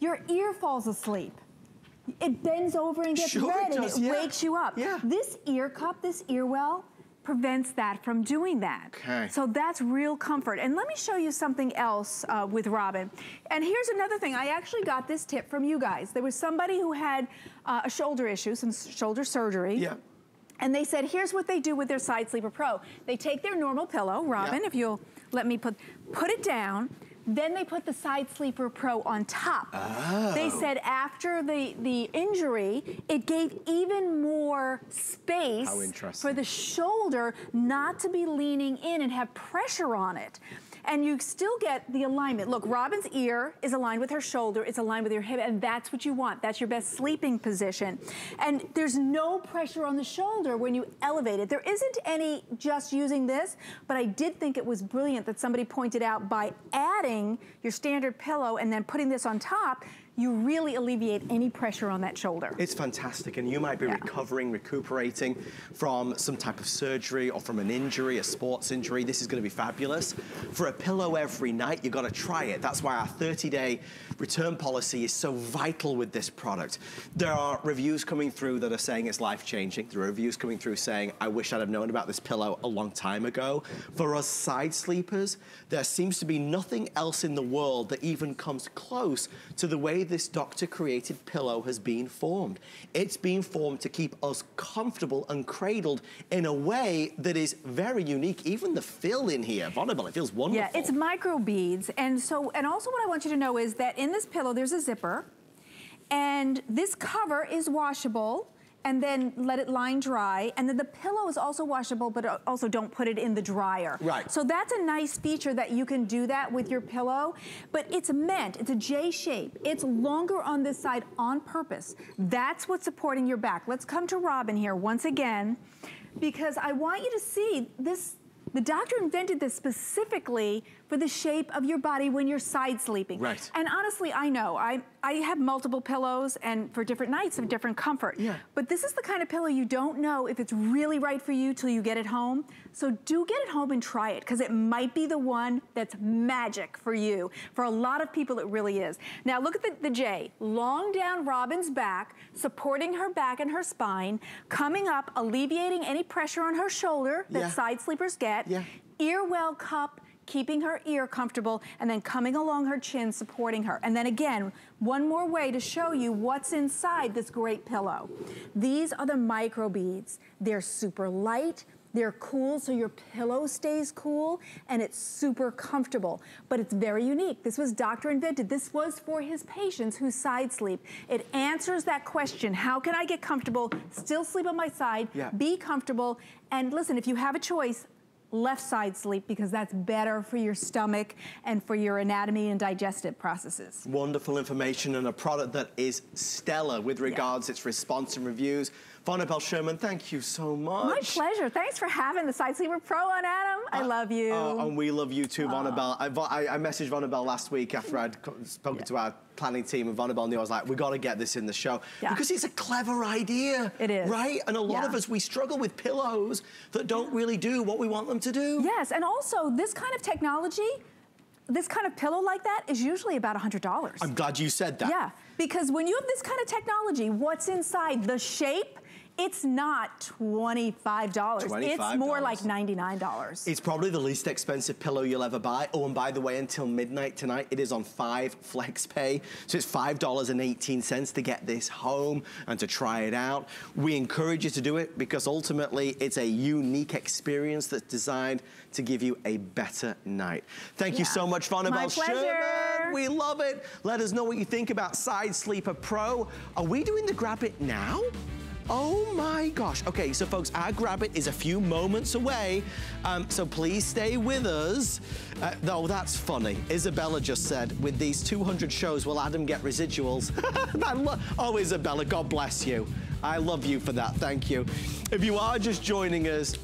Your ear falls asleep. It bends over and gets red and it wakes you up. Yeah. This ear cup, this ear well, prevents that from doing that. Okay. So that's real comfort. And let me show you something else with Robin. And here's another thing. I actually got this tip from you guys. There was somebody who had a shoulder issue, some shoulder surgery. Yeah. And they said, here's what they do with their Side Sleeper Pro. They take their normal pillow, Robin, if you'll let me put it down. Then they put the Side Sleeper Pro on top. Oh. They said after the injury, it gave even more space for the shoulder not to be leaning in and have pressure on it. And you still get the alignment. Look, Robin's ear is aligned with her shoulder, it's aligned with your hip, and that's what you want. That's your best sleeping position. And there's no pressure on the shoulder when you elevate it. There isn't any just using this, but I did think it was brilliant that somebody pointed out by adding your standard pillow and then putting this on top, you really alleviate any pressure on that shoulder. It's fantastic, and you might be recovering, recuperating from some type of surgery or from an injury, a sports injury. This is gonna be fabulous. For a pillow every night, you gotta try it. That's why our 30-day return policy is so vital with this product. There are reviews coming through that are saying it's life-changing. There are reviews coming through saying, I wish I'd have known about this pillow a long time ago. For us side sleepers, there seems to be nothing else in the world that even comes close to the way this doctor-created pillow has been formed. It's been formed to keep us comfortable and cradled in a way that is very unique. Even the fill in here, Vonnabelle, it feels wonderful. Yeah, it's micro beads. And so, and also what I want you to know is that in this pillow, there's a zipper, and this cover is washable, and then let it line dry. And then the pillow is also washable, but also don't put it in the dryer. Right. So that's a nice feature that you can do that with your pillow, but it's meant, it's a J shape. It's longer on this side on purpose. That's what's supporting your back. Let's come to Robin here once again, because I want you to see this. The doctor invented this specifically for the shape of your body when you're side sleeping. Right. And honestly, I know, I have multiple pillows and for different nights of different comfort. Yeah. But this is the kind of pillow you don't know if it's really right for you till you get it home. So do get it home and try it, because it might be the one that's magic for you. For a lot of people, it really is. Now look at the J, long down Robin's back, supporting her back and her spine, coming up, alleviating any pressure on her shoulder that side sleepers get, ear well cup, keeping her ear comfortable, and then coming along her chin, supporting her. And then again, one more way to show you what's inside this great pillow. These are the micro beads. They're super light, they're cool, so your pillow stays cool, and it's super comfortable. But it's very unique. This was doctor invented. This was for his patients who side sleep. It answers that question, how can I get comfortable, still sleep on my side, be comfortable, and listen, if you have a choice, left side sleep, because that's better for your stomach and for your anatomy and digestive processes. Wonderful information, and a product that is stellar with regards its response and reviews. Vonnabelle Sherman, thank you so much. My pleasure. Thanks for having the Side Sleeper Pro on, Adam. I love you. And we love you too, Vonnabelle. I messaged Vonnabelle last week after I'd spoken to our planning team, and Vonnabelle knew. I was like, we got to get this in the show. Because it's a clever idea. It is. Right? And a lot of us, we struggle with pillows that don't really do what we want them to do. Yes, and also this kind of technology, this kind of pillow like that is usually about $100. I'm glad you said that. Yeah, because when you have this kind of technology, what's inside the shape, it's not $25. It's more like $99. It's probably the least expensive pillow you'll ever buy. Oh, and by the way, until midnight tonight, it is on 5 Flex Pay. So it's $5.18 to get this home and to try it out. We encourage you to do it, because ultimately it's a unique experience that's designed to give you a better night. Thank you so much, Vonnabelle Sherman. We love it. Let us know what you think about Side Sleeper Pro. Are we doing the grab it now? Oh my gosh. Okay, so folks, our grab it is a few moments away, so please stay with us. Oh, that's funny. Isabella just said, with these 200 shows, will Adam get residuals? Oh, Isabella, God bless you. I love you for that, thank you. If you are just joining us,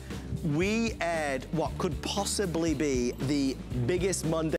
we aired what could possibly be the biggest Monday